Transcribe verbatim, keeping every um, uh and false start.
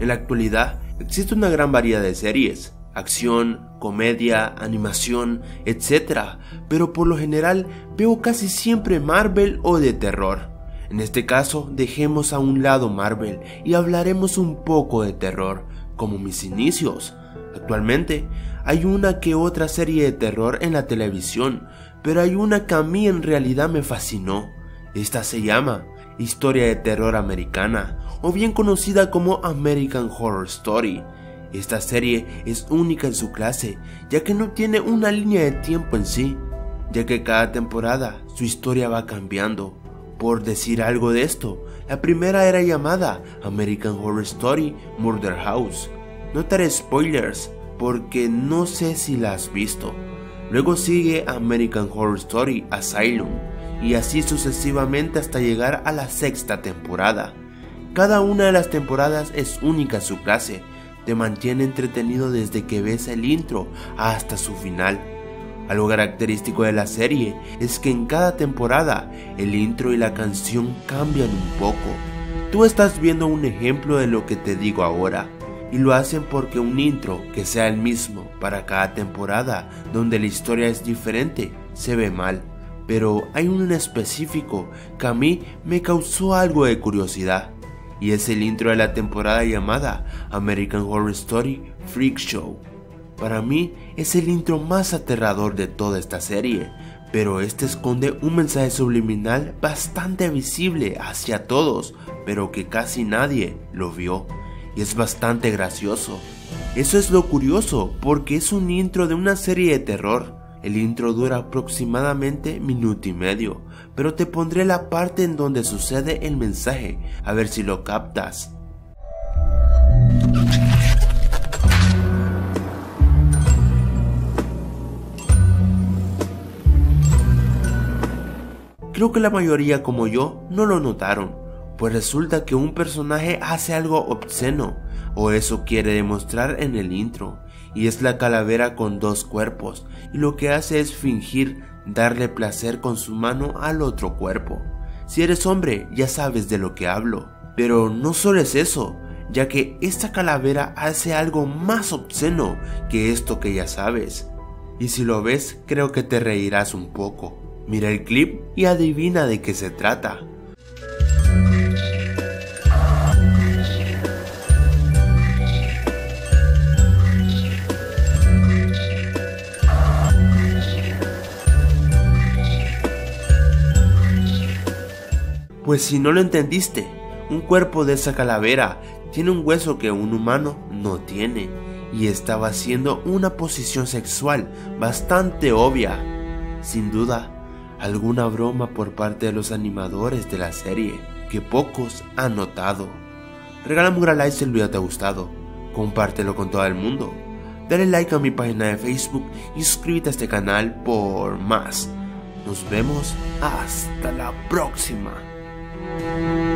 En la actualidad existe una gran variedad de series, acción, comedia, animación, etcétera, pero por lo general veo casi siempre Marvel o de terror. En este caso dejemos a un lado Marvel y hablaremos un poco de terror, como mis inicios. Actualmente hay una que otra serie de terror en la televisión, pero hay una que a mí en realidad me fascinó. Esta se llama Historia de Terror Americana, o bien conocida como American Horror Story. Esta serie es única en su clase, ya que no tiene una línea de tiempo en sí, ya que cada temporada su historia va cambiando. Por decir algo de esto, la primera era llamada American Horror Story Murder House. No te haré spoilers, porque no sé si la has visto. Luego sigue American Horror Story Asylum, y así sucesivamente hasta llegar a la sexta temporada. Cada una de las temporadas es única en su clase, te mantiene entretenido desde que ves el intro hasta su final. Algo característico de la serie es que en cada temporada el intro y la canción cambian un poco. Tú estás viendo un ejemplo de lo que te digo ahora, y lo hacen porque un intro que sea el mismo para cada temporada, donde la historia es diferente, se ve mal. Pero hay un específico que a mí me causó algo de curiosidad, y es el intro de la temporada llamada American Horror Story Freak Show. Para mí es el intro más aterrador de toda esta serie, pero este esconde un mensaje subliminal bastante visible hacia todos, pero que casi nadie lo vio, y es bastante gracioso. Eso es lo curioso, porque es un intro de una serie de terror. El intro dura aproximadamente minuto y medio, pero te pondré la parte en donde sucede el mensaje, a ver si lo captas. Creo que la mayoría como yo no lo notaron, pues resulta que un personaje hace algo obsceno, o eso quiere demostrar en el intro. Y es la calavera con dos cuerpos, y lo que hace es fingir darle placer con su mano al otro cuerpo. Si eres hombre ya sabes de lo que hablo. Pero no solo es eso, ya que esta calavera hace algo más obsceno que esto que ya sabes. Y si lo ves, creo que te reirás un poco. Mira el clip y adivina de qué se trata. Pues si no lo entendiste, un cuerpo de esa calavera tiene un hueso que un humano no tiene, y estaba haciendo una posición sexual bastante obvia. Sin duda, alguna broma por parte de los animadores de la serie, que pocos han notado. Regálame un gran like si el video te ha gustado, compártelo con todo el mundo, dale like a mi página de Facebook y suscríbete a este canal por más. Nos vemos hasta la próxima. Thank you.